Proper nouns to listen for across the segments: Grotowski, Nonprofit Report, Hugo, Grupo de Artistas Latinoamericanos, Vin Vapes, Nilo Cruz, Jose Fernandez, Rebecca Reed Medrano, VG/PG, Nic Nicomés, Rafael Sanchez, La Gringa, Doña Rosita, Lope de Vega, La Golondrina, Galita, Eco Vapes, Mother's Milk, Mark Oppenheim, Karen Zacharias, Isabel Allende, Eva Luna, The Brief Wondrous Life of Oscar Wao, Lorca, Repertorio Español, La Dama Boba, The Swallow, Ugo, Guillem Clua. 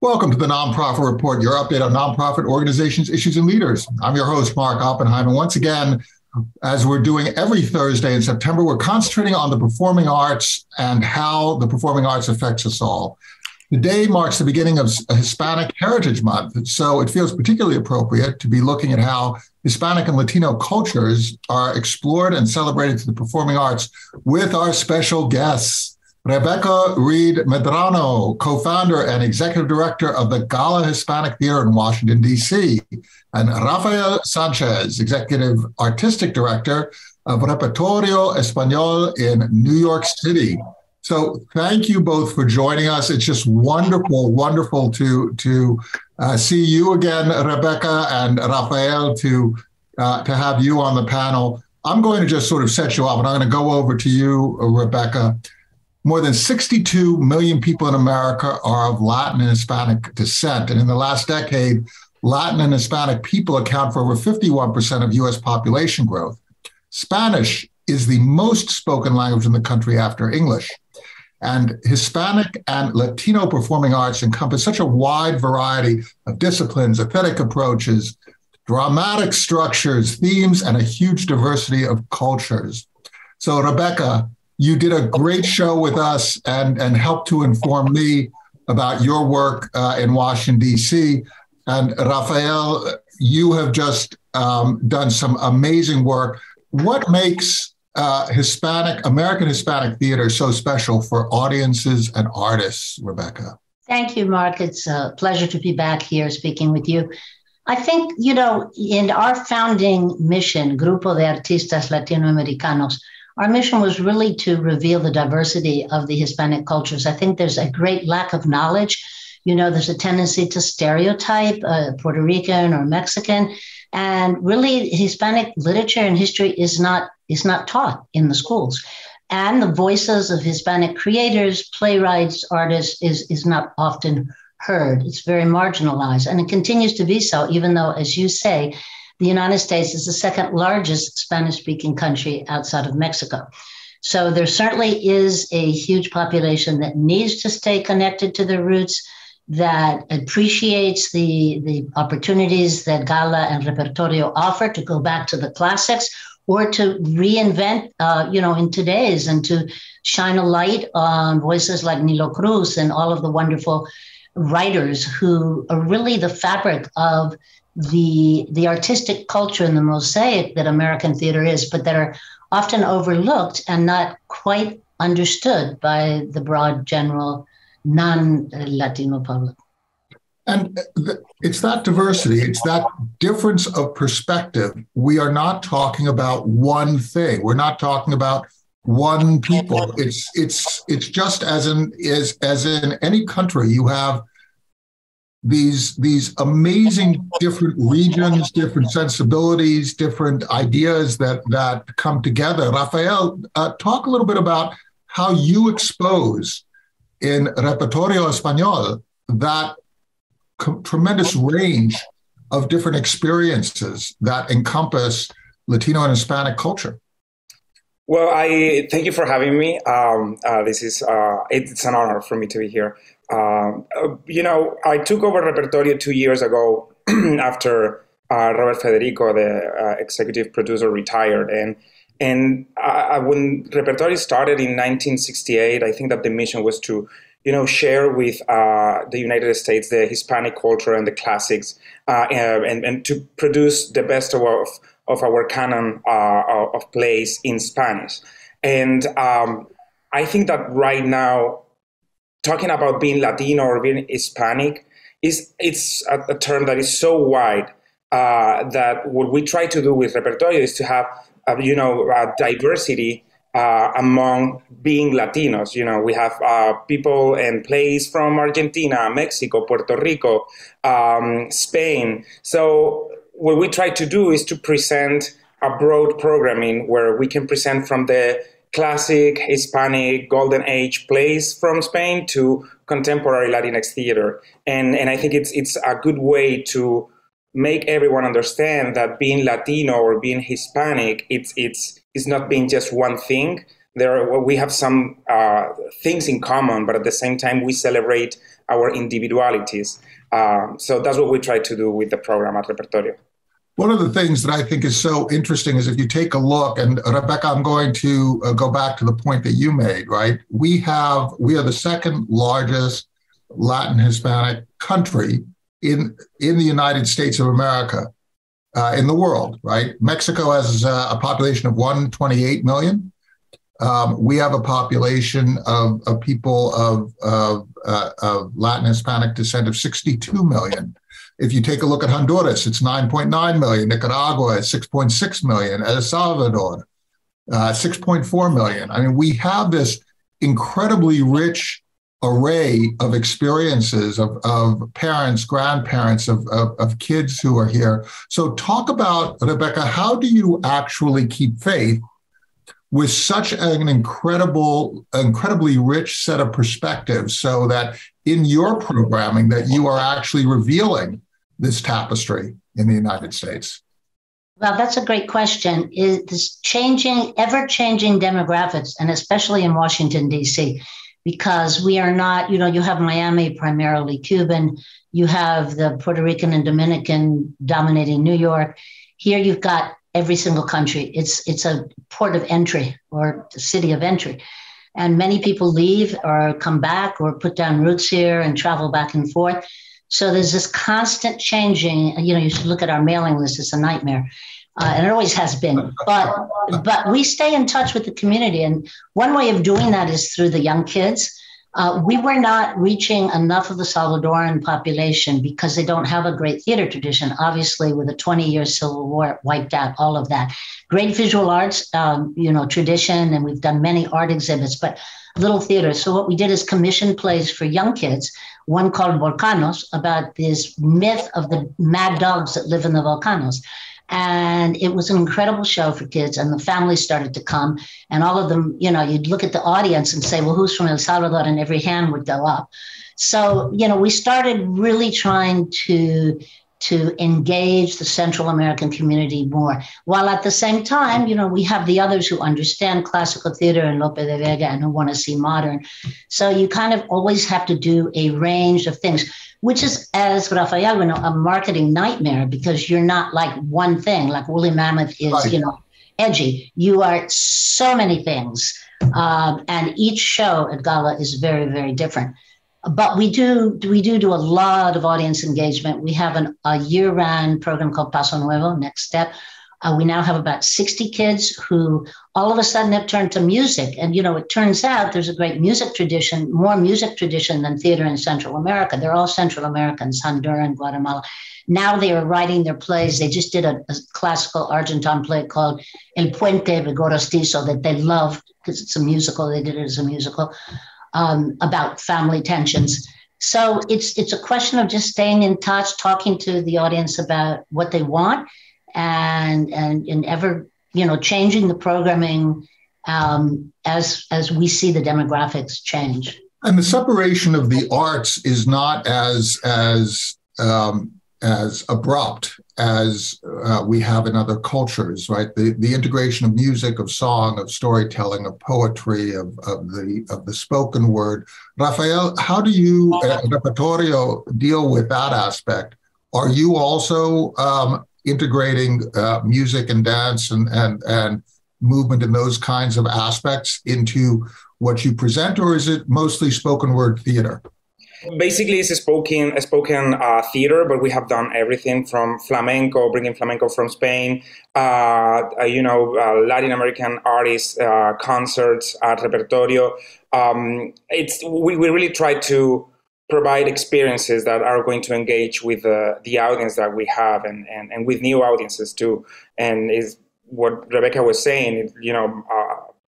Welcome to the Nonprofit Report, your update on nonprofit organizations, issues, and leaders. I'm your host, Mark Oppenheim. And once again, as we're doing every Thursday in September, we're concentrating on the performing arts and how the performing arts affects us all. Today marks the beginning of Hispanic Heritage Month, so it feels particularly appropriate to be looking at how Hispanic and Latino cultures are explored and celebrated through the performing arts with our special guests. Rebecca Reed Medrano, co-founder and executive director of the Gala Hispanic Theater in Washington, D.C., and Rafael Sanchez, executive artistic director of Repertorio Español in New York City. So thank you both for joining us. It's just wonderful, wonderful to see you again, Rebecca and Rafael, to have you on the panel. I'm going to just sort of set you up, and I'm going to go over to you, Rebecca. More than 62 million people in America are of Latin and Hispanic descent. And in the last decade, Latin and Hispanic people account for over 51% of U.S. population growth. Spanish is the most spoken language in the country after English. And Hispanic and Latino performing arts encompass such a wide variety of disciplines, aesthetic approaches, dramatic structures, themes, and a huge diversity of cultures. So, Rebecca, you did a great show with us and helped to inform me about your work in Washington, D.C. And Rafael, you have just done some amazing work. What makes American Hispanic theater so special for audiences and artists, Rebecca? Thank you, Mark. It's a pleasure to be back here speaking with you. I think, you know, in our founding mission, Grupo de Artistas Latinoamericanos, our mission was really to reveal the diversity of the Hispanic cultures. I think there's a great lack of knowledge. You know, there's a tendency to stereotype Puerto Rican or Mexican, and really Hispanic literature and history is not taught in the schools. And the voices of Hispanic creators, playwrights, artists is not often heard. It's very marginalized, and it continues to be so, even though, as you say, the United States is the second largest Spanish-speaking country outside of Mexico. So there certainly is a huge population that needs to stay connected to their roots, that appreciates the opportunities that Gala and Repertorio offer to go back to the classics or to reinvent, in today's, and to shine a light on voices like Nilo Cruz and all of the wonderful writers who are really the fabric of the artistic culture and the mosaic that American theater is, but that are often overlooked and not quite understood by the broad general non-Latino public. And it's that diversity, it's that difference of perspective. We are not talking about one thing. We're not talking about one people. It's just as in any country, you have these amazing different regions, different sensibilities, different ideas that come together. Rafael, talk a little bit about how you expose in Repertorio Español that tremendous range of different experiences that encompass Latino and Hispanic culture. Well, I thank you for having me. This is it's an honor for me to be here. I took over Repertorio 2 years ago after Robert Federico, the executive producer, retired. And when Repertorio started in 1968, I think that the mission was to, share with the United States the Hispanic culture and the classics, and to produce the best of our canon of plays in Spanish. And I think that right now, talking about being Latino or being Hispanic it's a term that is so wide that what we try to do with Repertorio is to have diversity among being Latinos. We have people and plays from Argentina, Mexico, Puerto Rico, Spain. So what we try to do is to present a broad programming where we can present from the classic Hispanic golden age plays from Spain to contemporary Latinx theater. And I think it's a good way to make everyone understand that being Latino or being Hispanic, it's not being just one thing, we have some things in common, but at the same time, we celebrate our individualities. So that's what we try to do with the program at Repertorio. One of the things that I think is so interesting is if you take a look, and Rebecca, I'm going to go back to the point that you made, right? We are the second largest Latin Hispanic country in the United States of America, in the world, right? Mexico has a population of 128 million. We have a population of people of Latin Hispanic descent of 62 million. If you take a look at Honduras, it's 9.9 million. Nicaragua is 6.6 million. El Salvador, 6.4 million. I mean, we have this incredibly rich array of experiences of parents, grandparents, of kids who are here. So talk about, Rebecca, how do you actually keep faith with such an incredibly rich set of perspectives so that in your programming that you are actually revealing this tapestry in the United States? Well, that's a great question. It's changing, ever-changing demographics, and especially in Washington, D.C., because we are not, you have Miami primarily Cuban, you have the Puerto Rican and Dominican dominating New York. Here you've got every single country. It's a port of entry or city of entry. And many people leave or come back or put down roots here and travel back and forth. So there's this constant changing. You should look at our mailing list. It's a nightmare. And it always has been. But we stay in touch with the community. And one way of doing that is through the young kids. We were not reaching enough of the Salvadoran population because they don't have a great theater tradition. Obviously, with a 20-year civil war, it wiped out all of that. Great visual arts, tradition, and we've done many art exhibits, but little theater. So what we did is commission plays for young kids, one called Volcanos, about this myth of the mad dogs that live in the volcanoes. And it was an incredible show for kids, and the families started to come, and all of them, you'd look at the audience and say, well, who's from El Salvador? And every hand would go up. So, we started really trying to engage the Central American community more, while at the same time, we have the others who understand classical theater and Lope de Vega and who want to see modern. So you kind of always have to do a range of things, which is, as Rafael would know, a marketing nightmare, because you're not like one thing, like Woolly Mammoth is, right, edgy. You are so many things. And each show at Gala is very, very different. But we do a lot of audience engagement. We have a year-round program called Paso Nuevo, Next Step. We now have about 60 kids who all of a sudden have turned to music. And, it turns out there's a great music tradition, more music tradition than theater in Central America. They're all Central Americans, Honduran, Guatemala. Now they are writing their plays. They just did a classical Argentine play called El Puente de Gorostizo that they love because it's a musical. They did it as a musical about family tensions. So it's a question of just staying in touch, talking to the audience about what they want, and ever, changing the programming as we see the demographics change. And the separation of the arts is not as abrupt as we have in other cultures, right? The integration of music, of song, of storytelling, of poetry, of the spoken word. Rafael, how do you at Repertorio deal with that aspect? Are you also integrating music and dance and movement and those kinds of aspects into what you present, or is it mostly spoken word theater? Basically, it's a spoken theater, but we have done everything from flamenco, bringing flamenco from Spain, Latin American artists, concerts at Repertorio. We really try to provide experiences that are going to engage with the audience that we have and with new audiences too. And is what Rebecca was saying,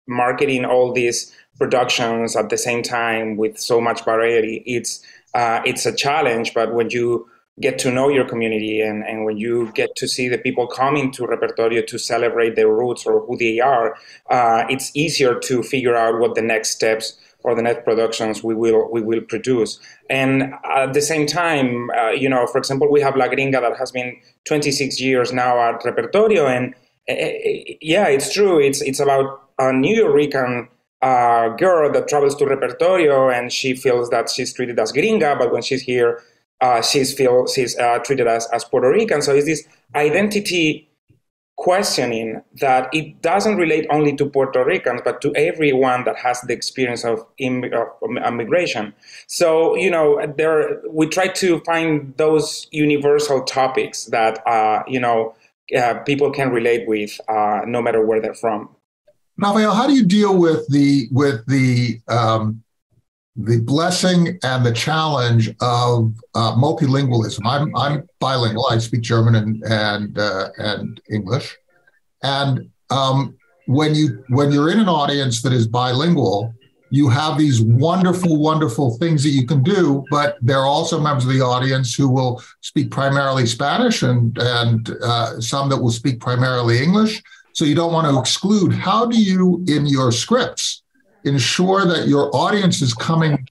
marketing all these productions at the same time with so much variety, it's a challenge. But when you get to know your community and when you get to see the people coming to Repertorio to celebrate their roots or who they are, it's easier to figure out what the next steps or the next productions we will produce. And at the same time, for example, we have La Gringa that has been 26 years now at Repertorio. And yeah, it's true. It's about New Yorker a girl that travels to Repertorio and she feels that she's treated as gringa, but when she's here, she's treated as Puerto Rican. So it's this identity questioning that it doesn't relate only to Puerto Ricans, but to everyone that has the experience of immigration. So, you know, we try to find those universal topics that, you know, people can relate with no matter where they're from. Rafael, how do you deal with the blessing and the challenge of multilingualism? I'm bilingual. I speak German and English. And when you're in an audience that is bilingual, you have these wonderful things that you can do. But there are also members of the audience who will speak primarily Spanish and some that will speak primarily English. So you don't want to exclude. How do you, in your scripts, ensure that your audience is coming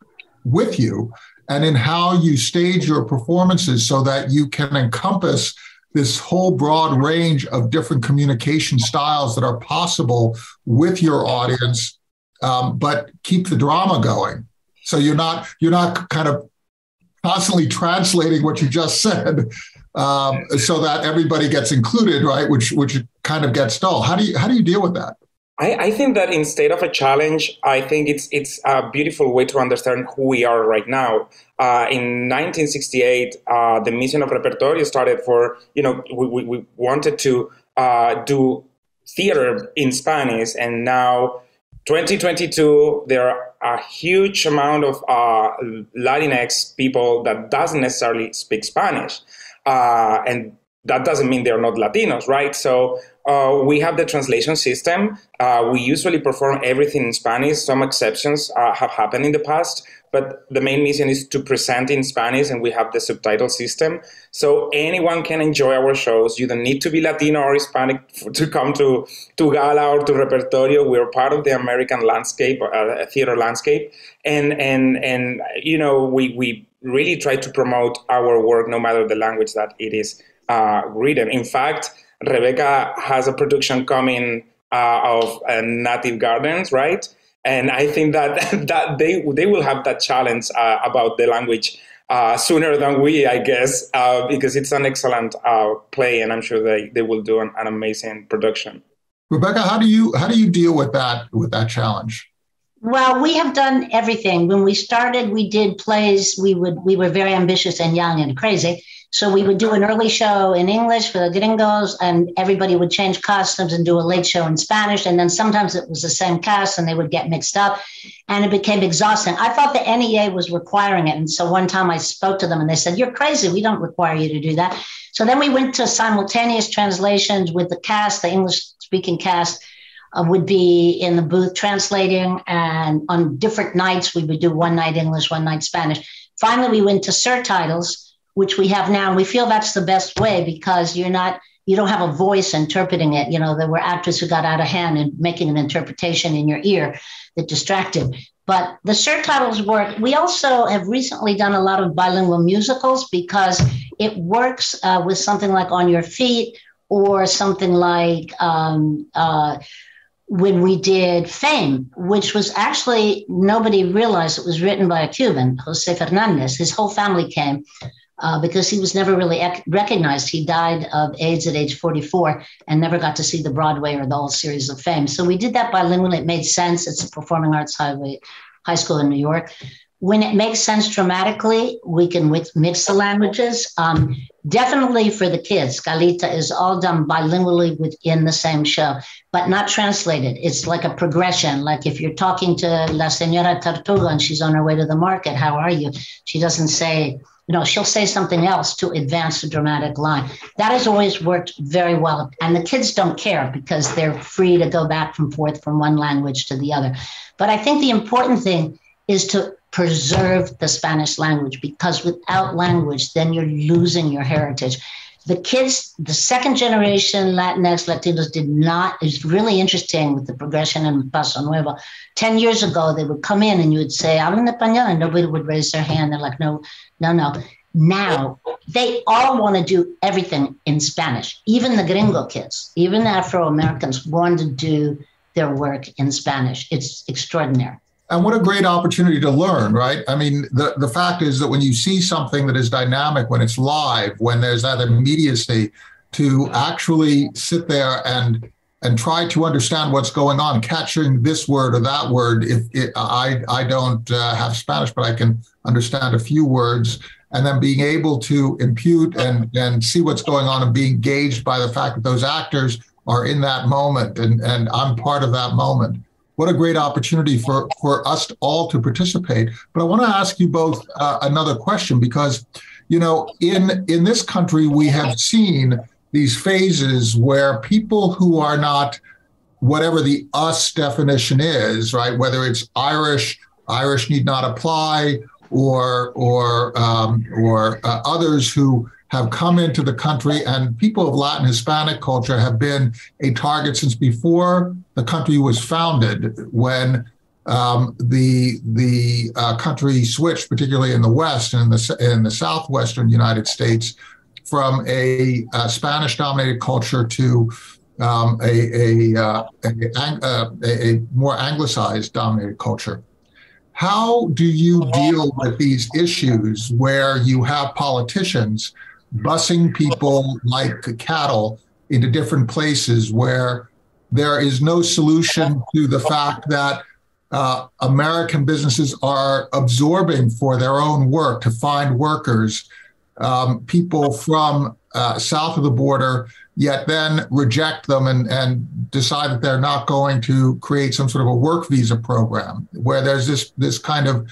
with you, and in how you stage your performances so that you can encompass this whole broad range of different communication styles that are possible with your audience, but keep the drama going? So you're not kind of constantly translating what you just said, so that everybody gets included, right? Which kind of gets dull. How do you deal with that? I think that instead of a challenge, I think it's a beautiful way to understand who we are right now. In 1968, the mission of Repertorio started for, you know, we wanted to do theater in Spanish, and now 2022, there are a huge amount of Latinx people that doesn't necessarily speak Spanish, and that doesn't mean they're not Latinos, right? So we have the translation system. We usually perform everything in Spanish. Some exceptions have happened in the past, but the main mission is to present in Spanish, and we have the subtitle system. So anyone can enjoy our shows. You don't need to be Latino or Hispanic to come to Gala or to Repertorio. We're part of the American landscape, theater landscape. And you know, we really try to promote our work no matter the language that it is written. In fact, Rebecca has a production coming of Native Gardens, right? And I think that they will have that challenge about the language sooner than we, I guess, because it's an excellent play, and I'm sure they will do an amazing production. Rebecca, how do you deal with that challenge? Well, we have done everything. When we started, we did plays. We were very ambitious and young and crazy. So we would do an early show in English for the gringos, and everybody would change costumes and do a late show in Spanish. And then sometimes it was the same cast and they would get mixed up, and it became exhausting. I thought the NEA was requiring it. And so one time I spoke to them and they said, "You're crazy. We don't require you to do that." So then we went to simultaneous translations with the cast. The English speaking cast would be in the booth translating, and on different nights we would do one night English, one night Spanish. Finally, we went to surtitles, which we have now. And we feel that's the best way because you don't have a voice interpreting it. You know, there were actors who got out of hand and making an interpretation in your ear that distracted. But the surtitles work. We also have recently done a lot of bilingual musicals because it works with something like On Your Feet, or something like when we did Fame, which was actually, nobody realized it was written by a Cuban, Jose Fernandez. His whole family came. Because he was never really recognized. He died of AIDS at age 44 and never got to see the Broadway or the whole series of Fame. So we did that bilingually. It made sense. It's a performing arts high school in New York. When it makes sense dramatically, we can mix the languages. Definitely for the kids, Galita is all done bilingually within the same show, but not translated. It's like a progression. Like if you're talking to La Señora Tartuga and she's on her way to the market, "How are you?" She doesn't say... No, she'll say something else to advance the dramatic line. That has always worked very well. And the kids don't care because they're free to go back and forth from one language to the other. But I think the important thing is to preserve the Spanish language, because without language, then you're losing your heritage. The kids, the second generation Latinx, Latinos did not, it's really interesting with the progression in Paso Nuevo. 10 years ago, they would come in and you would say, "Hablan español," and nobody would raise their hand. They're like, no. Now, they all want to do everything in Spanish. Even the gringo kids, even the Afro-Americans want to do their work in Spanish. It's extraordinary. And what a great opportunity to learn, right? I mean, the fact is that when you see something that is dynamic, when it's live, when there's that immediacy, to actually sit there and try to understand what's going on, catching this word or that word. I don't have Spanish, but I can understand a few words, and then being able to impute and see what's going on and be engaged by the fact that those actors are in that moment and I'm part of that moment. What a great opportunity for us all to participate. But I want to ask you both another question, because, you know, in this country, we have seen these phases where people who are not, whatever the us definition is, right, whether it's Irish need not apply, or others who have come into the country, and people of Latin Hispanic culture have been a target since before the country was founded, when the country switched, particularly in the West and in the Southwestern United States, from a Spanish-dominated culture to a more Anglicized dominated culture. How do you deal with these issues where you have politicians busing people like cattle into different places where there is no solution to the fact that American businesses are absorbing for their own work to find workers, people from south of the border, yet then reject them and decide that they're not going to create some sort of a work visa program, where there's this kind of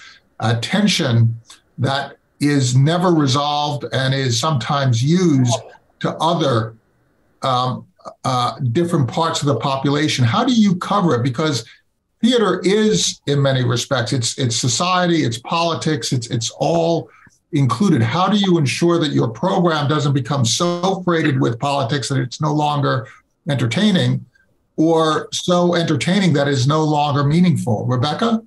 tension that is never resolved and is sometimes used to other different parts of the population. How do you cover it? Because theater is, in many respects, it's society, it's politics, it's all included. How do you ensure that your program doesn't become so freighted with politics that it's no longer entertaining, or so entertaining that is no longer meaningful? Rebecca?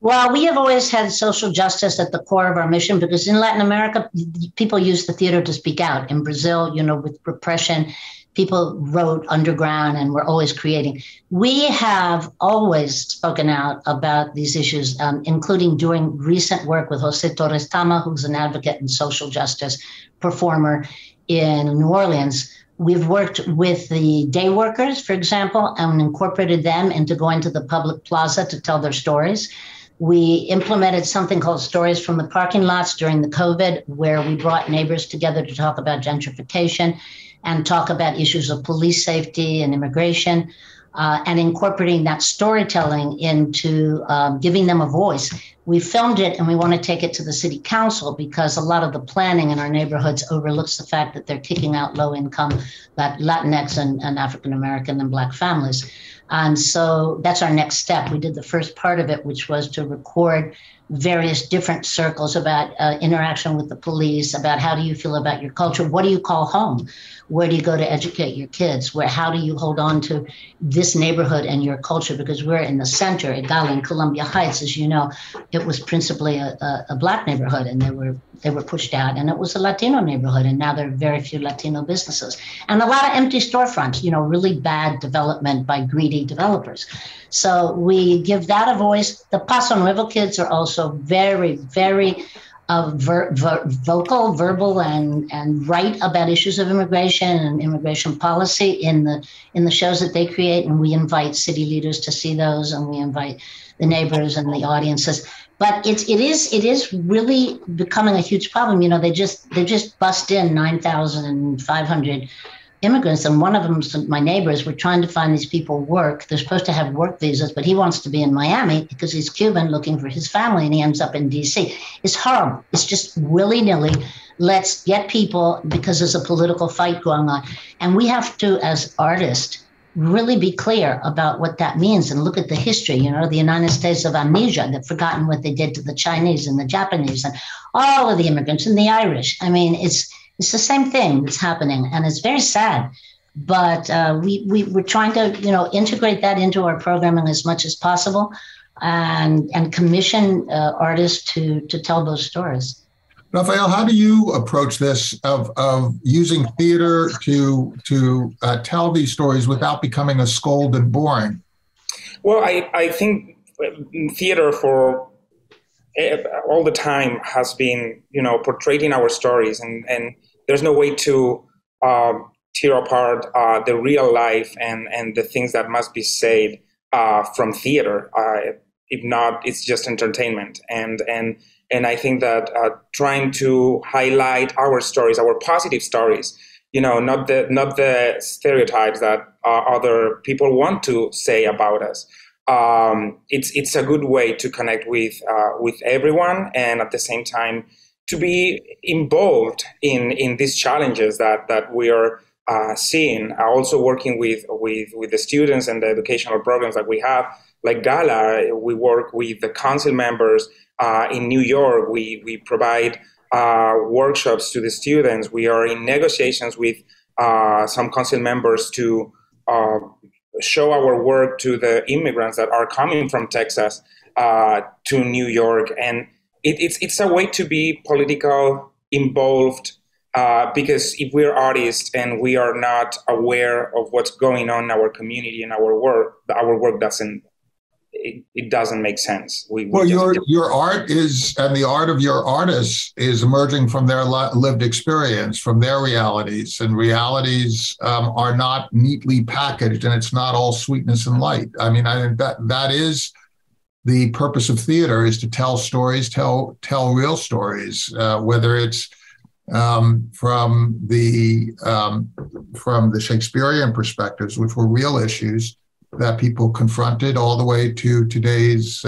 Well, we have always had social justice at the core of our mission, because in Latin America, people use the theater to speak out. In Brazil, you know, with repression, people wrote underground and were always creating. We have always spoken out about these issues, including doing recent work with Jose Torres Tama, who's an advocate and social justice performer in New Orleans. We've worked with the day workers, for example, and incorporated them into going to the public plaza to tell their stories. We implemented something called Stories from the Parking Lots during the COVID, where we brought neighbors together to talk about gentrification and talk about issues of police safety and immigration, and incorporating that storytelling into giving them a voice. We filmed it, and we want to take it to the city council, because a lot of the planning in our neighborhoods overlooks the fact that they're kicking out low-income Latinx and African-American and Black families. And so that's our next step. We did the first part of it, which was to record various different circles about interaction with the police, about how do you feel about your culture? What do you call home? Where do you go to educate your kids? Where, how do you hold on to this neighborhood and your culture? Because we're in the center at Gala in Columbia Heights. As you know, it was principally a Black neighborhood, and they were pushed out, and it was a Latino neighborhood, and now there are very few Latino businesses and a lot of empty storefronts, you know, really bad development by greedy developers. So we give that a voice. The Paso Nuevo kids are also very, very vocal, verbal, and write about issues of immigration and immigration policy in the shows that they create. And we invite city leaders to see those, and we invite the neighbors and the audiences. But it is really becoming a huge problem. You know, they just bust in 9,500 immigrants, and one of them, my neighbors, were trying to find these people work. They're supposed to have work visas, but he wants to be in Miami because he's Cuban looking for his family, and he ends up in D.C. It's horrible. It's just willy-nilly. Let's get people, because there's a political fight going on. And we have to, as artists, really be clear about what that means and look at the history, you know, the United States of amnesia. They've forgotten what they did to the Chinese and the Japanese and all of the immigrants and the Irish. I mean, it's the same thing that's happening, and it's very sad. But we're trying to, you know, integrate that into our programming as much as possible, and commission artists to tell those stories. Rafael, how do you approach this of using theater to tell these stories without becoming a scold and boring? Well, I think theater for all the time has been, you know, portraying our stories, and there's no way to tear apart the real life and the things that must be said from theater. If not, it's just entertainment. And I think that trying to highlight our stories, our positive stories, you know, not the stereotypes that other people want to say about us. It's a good way to connect with everyone, and at the same time to be involved in these challenges that we are seeing. Also working with the students and the educational programs that we have, like Gala, we work with the council members in New York. We provide workshops to the students. We are in negotiations with some council members to show our work to the immigrants that are coming from Texas to New York. And it's a way to be political involved, because if we're artists and we are not aware of what's going on in our community and our work doesn't, it doesn't make sense. Well, your art is, and the art of your artists is emerging from their lived experience, from their realities, and realities are not neatly packaged, and it's not all sweetness and light. I mean, I think that is the purpose of theater, is to tell stories, tell real stories, whether it's from the Shakespearean perspectives, which were real issues that people confronted, all the way to today's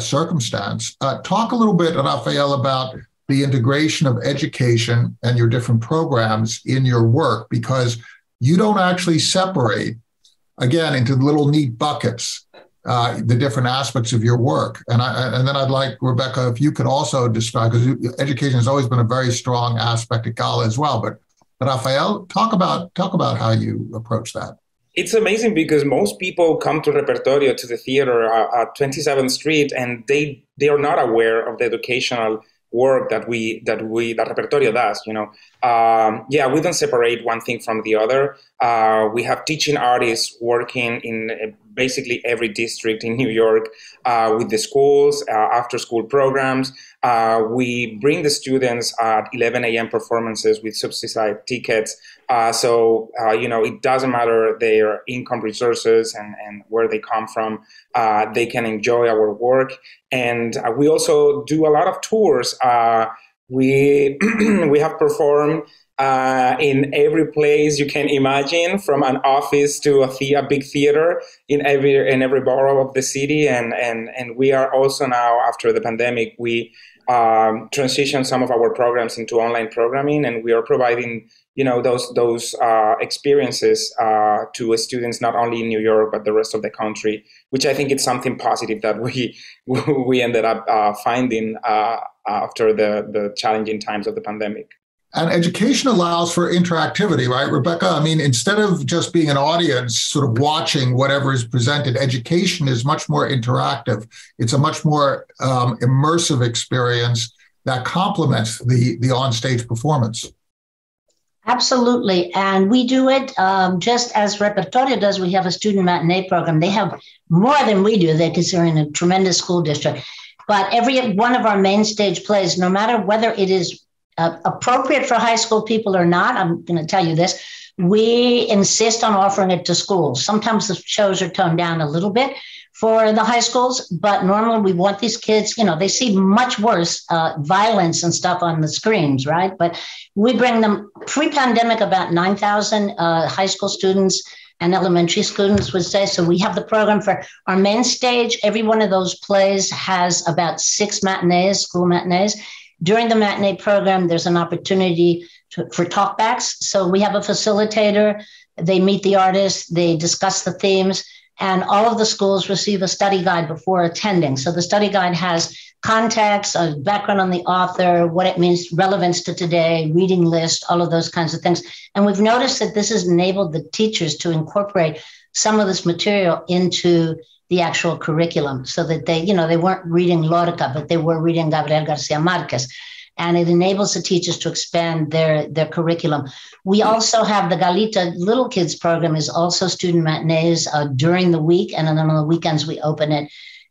circumstance. Talk a little bit, Rafael, about the integration of education and your different programs in your work, because you don't actually separate, again, into little neat buckets, the different aspects of your work. And then I'd like, Rebecca, if you could also describe, because education has always been a very strong aspect at Gala as well, but Rafael, talk about how you approach that. It's amazing because most people come to Repertorio, to the theater at 27th Street, and they are not aware of the educational work that Repertorio does. You know, we don't separate one thing from the other. We have teaching artists working in basically every district in New York with the schools, after-school programs. We bring the students at 11 a.m. performances with subsidized tickets. So it doesn't matter their income resources and where they come from. They can enjoy our work. And we also do a lot of tours. We have performed in every place you can imagine, from an office to a big theater in every borough of the city. And we are also now, after the pandemic, we transition some of our programs into online programming, and we are providing, you know, those experiences to students not only in New York but the rest of the country, which I think is something positive that we ended up finding after the challenging times of the pandemic. And education allows for interactivity, right, Rebecca? I mean, instead of just being an audience sort of watching whatever is presented, education is much more interactive. It's a much more immersive experience that complements the onstage performance. Absolutely. And we do it just as Repertorio does. We have a student matinee program. They have more than we do. They're considering a tremendous school district. But every one of our main stage plays, no matter whether it is appropriate for high school people or not, I'm going to tell you this, we insist on offering it to schools. Sometimes the shows are toned down a little bit for the high schools, but normally we want these kids, you know, they see much worse violence and stuff on the screens, right? But we bring them, pre-pandemic, about 9,000 high school students and elementary students would say. So we have the program for our main stage. Every one of those plays has about 6 matinees, school matinees. During the matinee program, there's an opportunity for talkbacks. So we have a facilitator. They meet the artists. They discuss the themes. And all of the schools receive a study guide before attending. So the study guide has context, a background on the author, what it means, relevance to today, reading list, all of those kinds of things. And we've noticed that this has enabled the teachers to incorporate some of this material into the actual curriculum, so that they weren't reading Lorca, but they were reading Gabriel Garcia Marquez. and it enables the teachers to expand their curriculum. We also have the Galita Little Kids program is also student matinees during the week, and then on the weekends we open it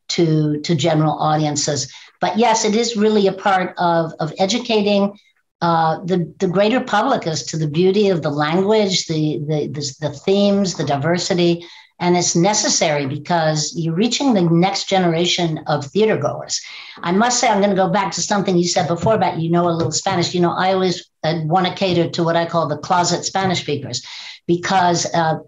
to general audiences. But yes, it is really a part of educating the greater public as to the beauty of the language, the themes, the diversity. And it's necessary because you're reaching the next generation of theater goers. I must say, I'm going to go back to something you said before about, you know, a little Spanish. You know, I always want to cater to what I call the closet Spanish speakers because,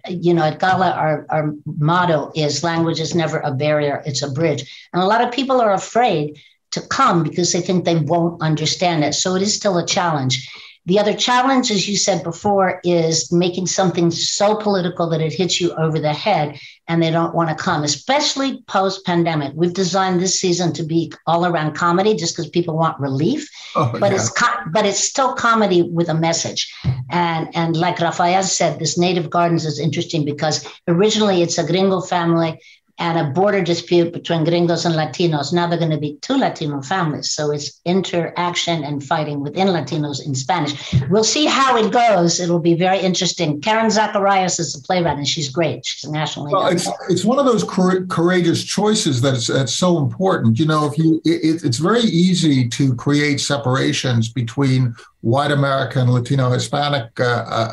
you know, at Gala, our motto is language is never a barrier, it's a bridge. And a lot of people are afraid to come because they think they won't understand it. So it is still a challenge. The other challenge, as you said before, is making something so political that it hits you over the head and they don't want to come, especially post-pandemic. We've designed this season to be all around comedy just because people want relief, but it's still comedy with a message. And like Rafael said, this Native Gardens is interesting because originally it's a gringo family and a border dispute between gringos and Latinos. Now they're going to be two Latino families. So it's interaction and fighting within Latinos in Spanish. We'll see how it goes. It'll be very interesting. Karen Zacharias is a playwright, and she's great. She's nationally. Well, it's one of those courageous choices that's so important. You know, it's very easy to create separations between white America and Latino Hispanic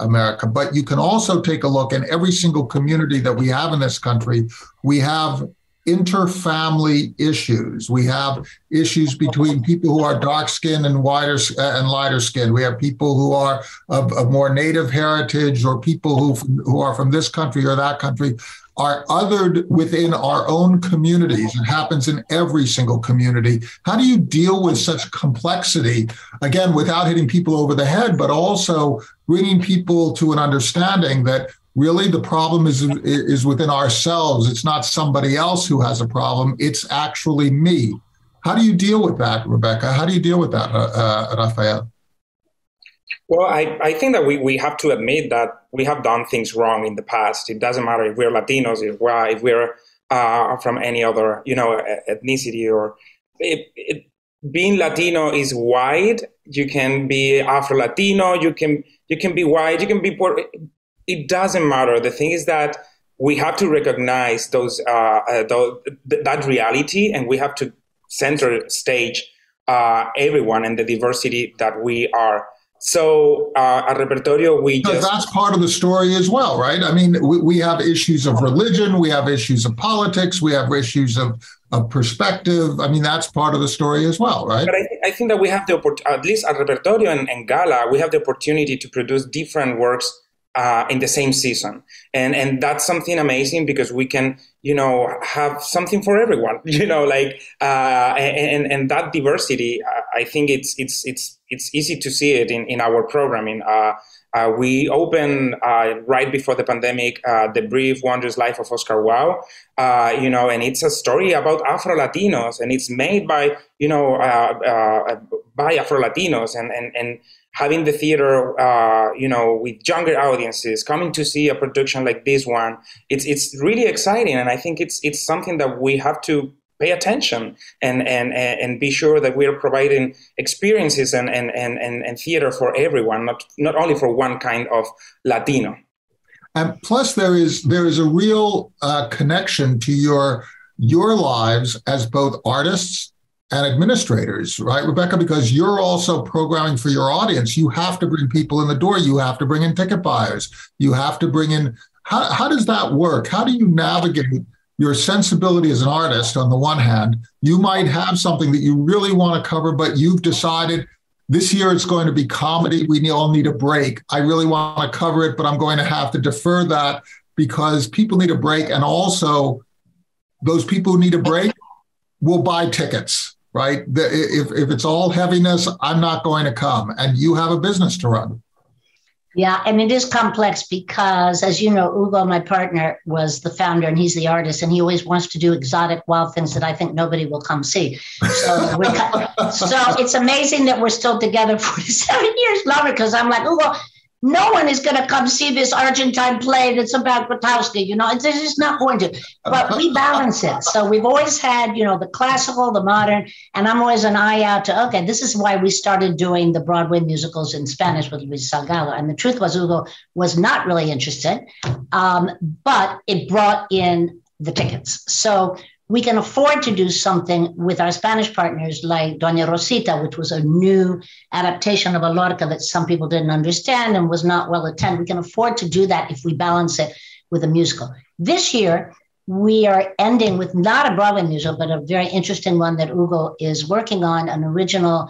America, but you can also take a look in every single community that we have in this country. We have inter-family issues. We have issues between people who are dark-skinned and lighter-skinned. We have people who are of more native heritage, or people who are from this country or that country are othered within our own communities. It happens in every single community. How do you deal with such complexity, again, without hitting people over the head, but also bringing people to an understanding that really, the problem is within ourselves. It's not somebody else who has a problem. It's actually me. How do you deal with that, Rebecca? How do you deal with that, Rafael? Well, I think that we have to admit that we have done things wrong in the past. It doesn't matter if we're Latinos, if we're from any other, you know, ethnicity. Or being Latino is wide. You can be Afro-Latino. You can be white. You can be poor. It doesn't matter. The thing is that we have to recognize that reality, and we have to center stage everyone and the diversity that we are. So at Repertorio, that's part of the story as well, right? I mean, we have issues of religion, we have issues of politics, we have issues of perspective. I mean, that's part of the story as well, right? But I think that we have the opportunity, at least at Repertorio and Gala, we have the opportunity to produce different works in the same season. And that's something amazing because we can, you know, have something for everyone, you know, like, and that diversity, I think it's easy to see it in our programming. We opened right before the pandemic, The Brief Wondrous Life of Oscar Wao, you know, and it's a story about Afro-Latinos, and it's made by, you know, by Afro-Latinos and having the theater, you know, with younger audiences coming to see a production like this one, it's really exciting. And I think it's something that we have to pay attention and be sure that we are providing experiences and theater for everyone, not only for one kind of Latino. And plus there is a real connection to your lives as both artists and administrators, right, Rebecca? Because you're also programming for your audience. You have to bring people in the door. You have to bring in ticket buyers. You have to bring in, how does that work? How do you navigate your sensibility as an artist? On the one hand, you might have something that you really want to cover, but you've decided this year it's going to be comedy. We all need a break. I really want to cover it, but I'm going to have to defer that because people need a break. And also those people who need a break will buy tickets. Right? If it's all heaviness, I'm not going to come. And you have a business to run. Yeah, and it is complex because, as you know, Ugo, my partner, was the founder, and he's the artist, and he always wants to do exotic, wild things that I think nobody will come see. So it's amazing that we're still together 47 years longer, because I'm like, Ugo, No one is going to come see this Argentine play that's about Grotowski, you know, it's just not going to, but we balance it. So we've always had, you know, the classical, the modern, and I'm always an eye out to, okay, this is why we started doing the Broadway musicals in Spanish with Luis Salgado. And the truth was, Ugo was not really interested, but it brought in the tickets. So we can afford to do something with our Spanish partners like Doña Rosita, which was a new adaptation of a Lorca that some people didn't understand and was not well attended. We can afford to do that if we balance it with a musical. This year, we are ending with not a Broadway musical, but a very interesting one that Hugo is working on, an original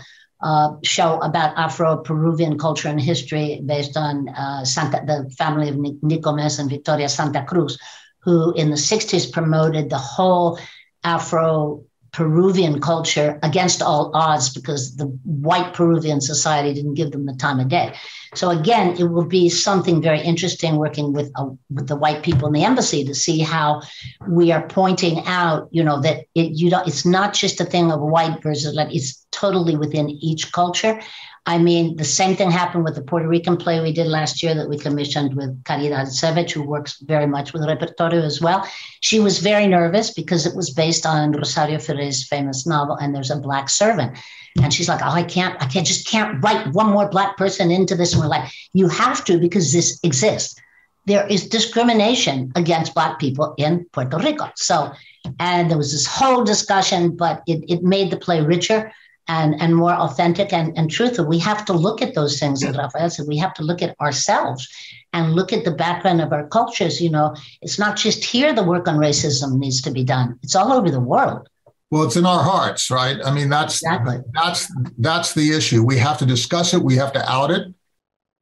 show about Afro-Peruvian culture and history based on the family of Nic Nicomés and Victoria Santa Cruz, who in the 60s promoted the whole Afro-Peruvian culture against all odds because the white Peruvian society didn't give them the time of day. So again, it will be something very interesting working with the white people in the embassy to see how we are pointing out, you know, that it's not just a thing of white versus black, it's totally within each culture. I mean, the same thing happened with the Puerto Rican play we did last year that we commissioned with Caridad Sevech, who works very much with Repertorio as well. She was very nervous because it was based on Rosario Ferre's famous novel, and there's a black servant. And she's like, oh, I just can't write one more black person into this. And we're like, you have to, because this exists. There is discrimination against black people in Puerto Rico. So, and there was this whole discussion, but it made the play richer and more authentic and truthful. We have to look at those things, as Rafael said. We have to look at ourselves and look at the background of our cultures. You know, it's not just here the work on racism needs to be done. It's all over the world. Well, it's in our hearts, right? I mean, that's the issue. We have to discuss it. We have to out it.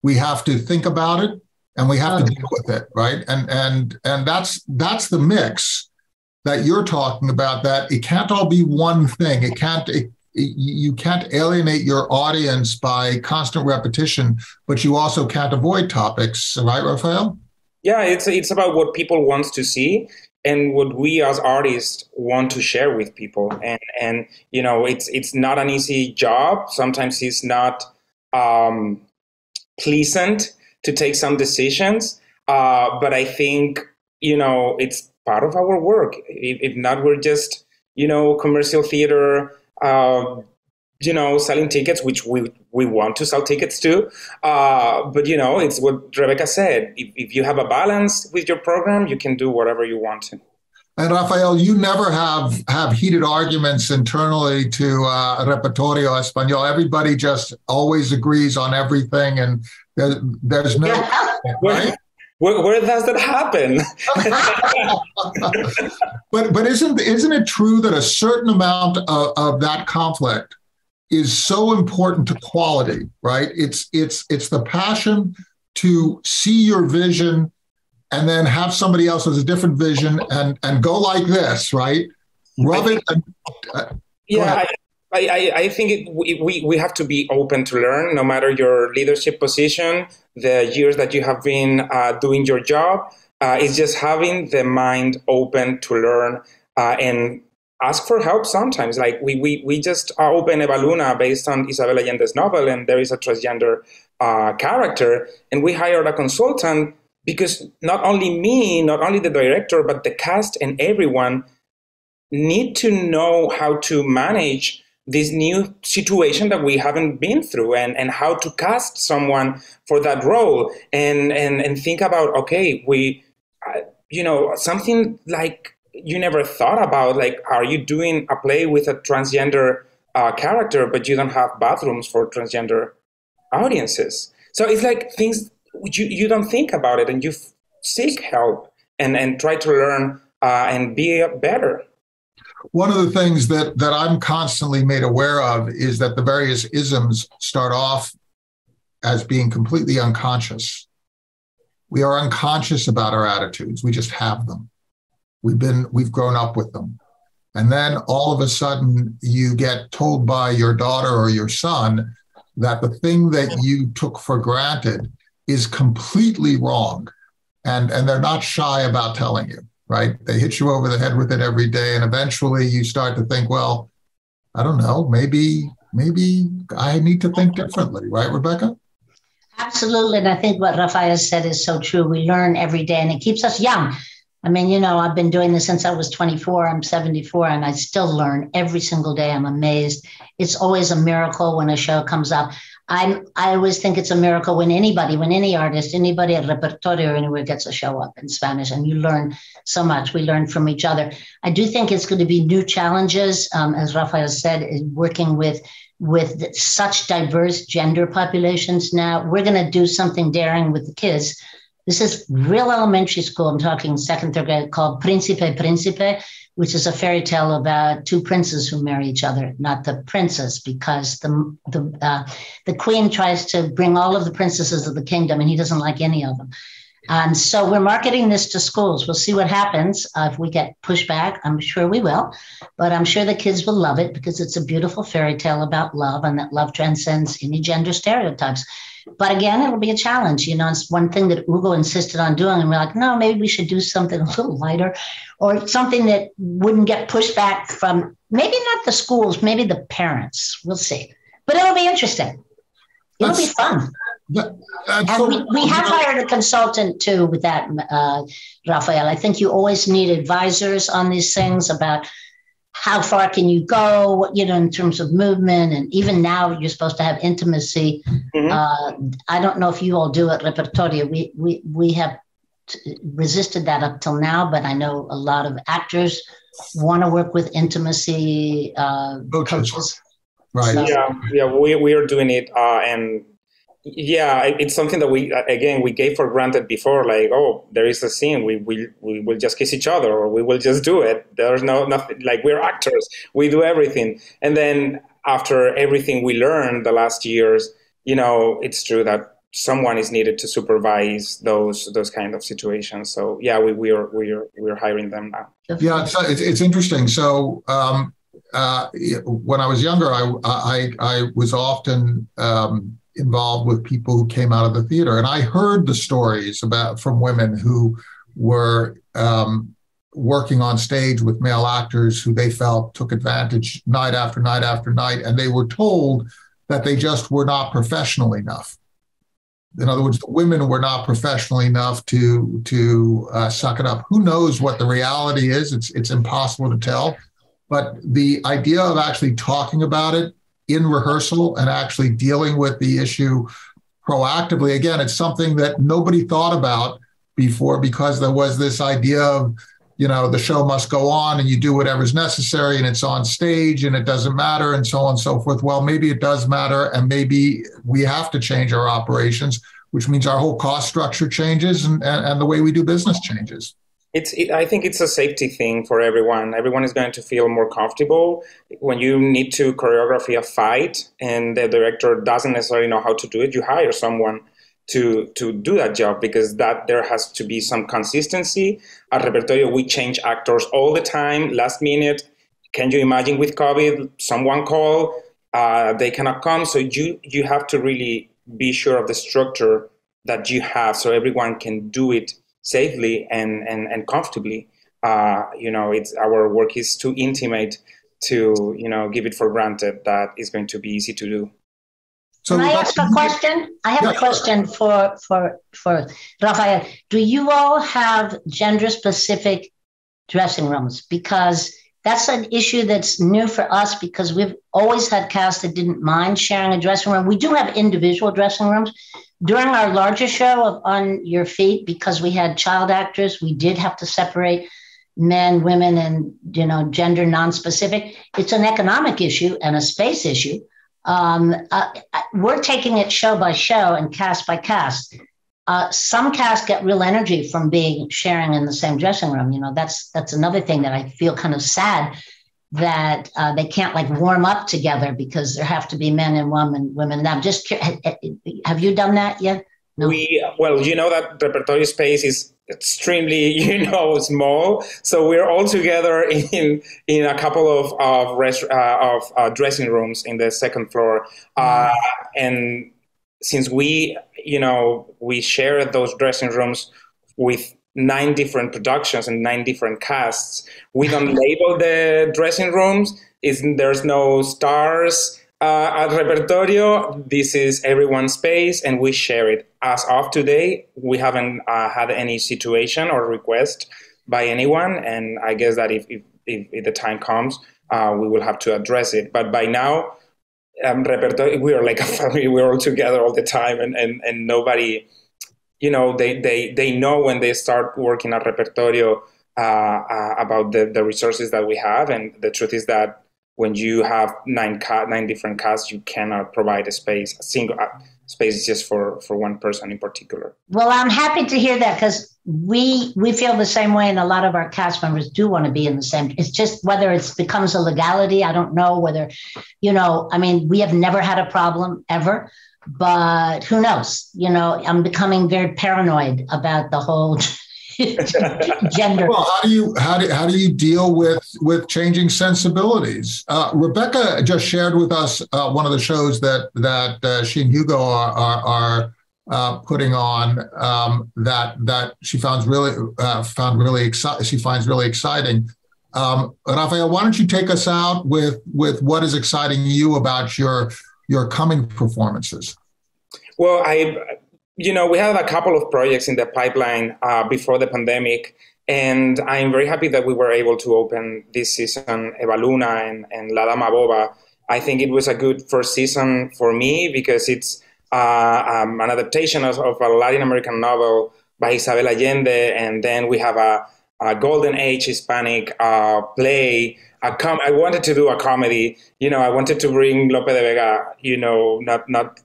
We have to think about it, and we have to deal with it, right? And that's the mix that you're talking about. That it can't all be one thing. You can't alienate your audience by constant repetition, but you also can't avoid topics, right, Rafael? Yeah, it's about what people want to see and what we as artists want to share with people. And you know, it's not an easy job. Sometimes it's not pleasant to take some decisions, but I think, you know, it's part of our work. If not, we're just, you know, commercial theater, you know, selling tickets, which we want to sell tickets to. But, you know, it's what Rebecca said. If you have a balance with your program, you can do whatever you want to. And Rafael, you never have heated arguments internally to Repertorio Español. Everybody just always agrees on everything, and there's no... Yeah. Right? Where does that happen? but isn't it true that a certain amount of that conflict is so important to quality, right? It's the passion to see your vision and then have somebody else with a different vision and go like this, right? Rub it. Yeah. I think we have to be open to learn, no matter your leadership position, the years that you have been doing your job. It's just having the mind open to learn and ask for help sometimes. Like we just opened Eva Luna based on Isabel Allende's novel, and there is a transgender character. And we hired a consultant because not only me, not only the director, but the cast and everyone need to know how to manage this new situation that we haven't been through, and how to cast someone for that role, and think about, okay, you know, something like you never thought about, like, are you doing a play with a transgender character, but you don't have bathrooms for transgender audiences? So it's like things you don't think about it, and you seek help and try to learn and be better. One of the things that I'm constantly made aware of is that the various isms start off as being completely unconscious. We are unconscious about our attitudes. We just have them. We've grown up with them. And then all of a sudden you get told by your daughter or your son that the thing that you took for granted is completely wrong. And they're not shy about telling you. Right? They hit you over the head with it every day. And eventually you start to think, well, I don't know, maybe I need to think differently. Right, Rebecca? Absolutely. And I think what Rafael said is so true. We learn every day and it keeps us young. I mean, you know, I've been doing this since I was 24. I'm 74 and I still learn every single day. I'm amazed. It's always a miracle when a show comes up. I always think it's a miracle when anybody, when any artist, anybody at Repertorio or anywhere gets a show up in Spanish, and you learn so much. We learn from each other. I do think it's going to be new challenges, as Rafael said, working with such diverse gender populations now. We're going to do something daring with the kids. This is real elementary school. I'm talking second, third grade, called Príncipe, Príncipe, which is a fairy tale about two princes who marry each other, not the princess, because the queen tries to bring all of the princesses of the kingdom and he doesn't like any of them. And so we're marketing this to schools. We'll see what happens. If we get pushback, I'm sure we will, but I'm sure the kids will love it because it's a beautiful fairy tale about love and that love transcends any gender stereotypes. But again, it'll be a challenge. You know, it's one thing that Ugo insisted on doing. And we're like, no, maybe we should do something a little lighter or something that wouldn't get pushback from maybe not the schools, maybe the parents. We'll see. But it'll be interesting. It'll be fun. We have hired a consultant, too, with that, Rafael. I think you always need advisors on these things about how far can you go, you know, in terms of movement. And even now you're supposed to have intimacy. Mm-hmm. I don't know if you all do at Repertorio. We have resisted that up till now, but I know a lot of actors want to work with intimacy coaches. Right. So, yeah, we are doing it. And yeah, it's something that we gave for granted before, like, oh, there is a scene, we will just kiss each other, or we will just do it. There's nothing, like, we're actors, we do everything. And then after everything we learned the last years, you know, it's true that someone is needed to supervise those kind of situations. So yeah, we're hiring them now. Yeah, it's interesting. So when I was younger, I was often involved with people who came out of the theater. And I heard the stories from women who were working on stage with male actors who they felt took advantage night after night after night. And they were told that they just were not professional enough. In other words, the women were not professional enough to suck it up. Who knows what the reality is? It's impossible to tell. But the idea of actually talking about it in rehearsal and actually dealing with the issue proactively. Again, it's something that nobody thought about before because there was this idea of, you know, the show must go on and you do whatever's necessary and it's on stage and it doesn't matter and so on and so forth. Well, maybe it does matter and maybe we have to change our operations, which means our whole cost structure changes and the way we do business changes. I think it's a safety thing for everyone. Everyone is going to feel more comfortable when you need to choreograph a fight and the director doesn't necessarily know how to do it. You hire someone to do that job because that there has to be some consistency. At Repertorio, we change actors all the time, last minute. Can you imagine with COVID, someone called, they cannot come. So you have to really be sure of the structure that you have so everyone can do it safely and comfortably. You know, it's our work is too intimate to, you know, give it for granted that it's going to be easy to do. So can I ask a question? I have a question for Rafael. Do you all have gender-specific dressing rooms? Because that's an issue that's new for us because we've always had casts that didn't mind sharing a dressing room. We do have individual dressing rooms. During our larger show of On Your Feet, because we had child actors, we did have to separate men, women, and, you know, gender non-specific. It's an economic issue and a space issue. We're taking it show by show and cast by cast. Some casts get real energy from sharing in the same dressing room. You know, that's another thing that I feel kind of sad that they can't like warm up together because there have to be men and women. Now, just have you done that yet? No. Well, you know that Repertorio space is extremely, you know, small. So we're all together in a couple of dressing rooms in the second floor. And since we share those dressing rooms with 9 different productions and 9 different casts. We don't label the dressing rooms. There's no stars. At Repertorio, this is everyone's space and we share it. As of today, we haven't had any situation or request by anyone, and I guess that if the time comes, we will have to address it. But by now, Repertorio, we are like a family. We're all together all the time, and nobody, you know, they know when they start working at Repertorio about the resources that we have. And the truth is that when you have nine different casts, you cannot provide a space, a single space just for one person in particular. Well, I'm happy to hear that, because we feel the same way, and a lot of our cast members do want to be in the same. It's just whether it becomes a legality, I don't know whether, you know, I mean, we have never had a problem ever, but who knows? You know, I'm becoming very paranoid about the whole gender. Well, how do you deal with changing sensibilities? Rebecca just shared with us one of the shows that she and Hugo are putting on that she finds really exciting. Rafael, why don't you take us out with what is exciting you about your coming performances? Well, you know, we had a couple of projects in the pipeline before the pandemic, and I'm very happy that we were able to open this season Eva Luna and La Dama Boba. I think it was a good first season for me because it's an adaptation of a Latin American novel by Isabel Allende, and then we have a Golden Age Hispanic play. I wanted to do a comedy. You know, I wanted to bring Lope de Vega, you know, not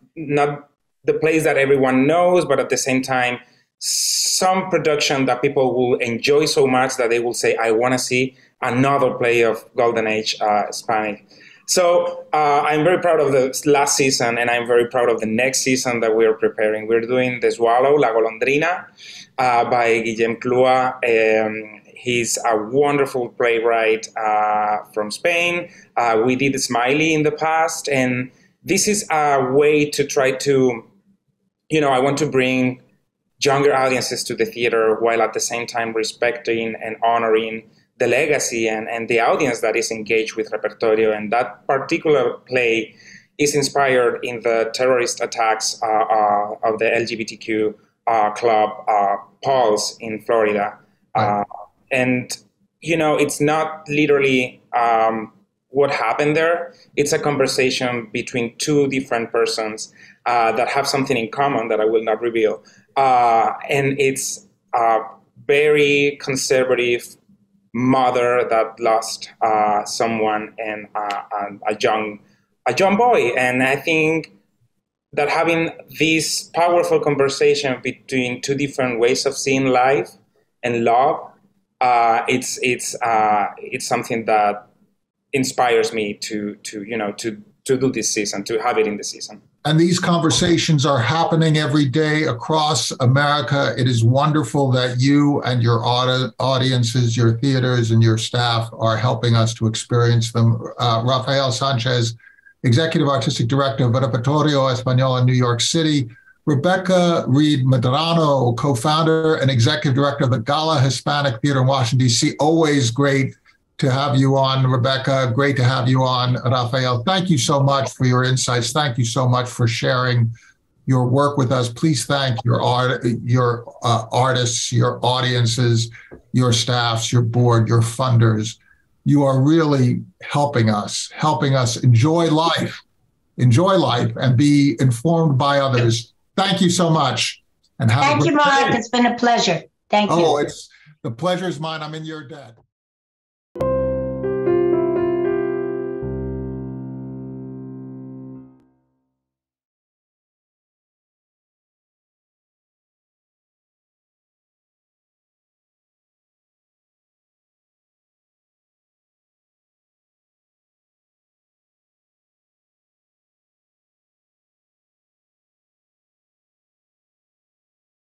the place that everyone knows, but at the same time, some production that people will enjoy so much that they will say, I want to see another play of Golden Age Hispanic. So I'm very proud of the last season, and I'm very proud of the next season that we are preparing. We're doing The Swallow, La Golondrina by Guillem Clua. He's a wonderful playwright from Spain. We did Smiley in the past, and this is a way to try to, you know, I want to bring younger audiences to the theater while at the same time respecting and honoring the legacy and the audience that is engaged with Repertorio. And that particular play is inspired in the terrorist attacks of the LGBTQ club Pulse in Florida. Wow. And, you know, it's not literally what happened there. It's a conversation between two different persons that have something in common that I will not reveal. And it's a very conservative mother that lost someone and a young boy. And I think that having this powerful conversation between two different ways of seeing life and love, it's something that inspires me to do this season, to have it in the season. And these conversations are happening every day across America. It is wonderful that you and your audiences, your theaters, and your staff are helping us to experience them. Rafael Sanchez, Executive Artistic Director of Repertorio Español in New York City. Rebecca Reed Medrano, co-founder and Executive Director of the Gala Hispanic Theater in Washington, D.C. Always great to have you on, Rebecca. Great to have you on, Rafael. Thank you so much for your insights. Thank you so much for sharing your work with us. Please thank your artists, your audiences, your staffs, your board, your funders. You are really helping us enjoy life, and be informed by others. Thank you so much. And have a great day. Thank you, Mark. It's been a pleasure. Thank you. Oh, the pleasure is mine. I'm in your debt.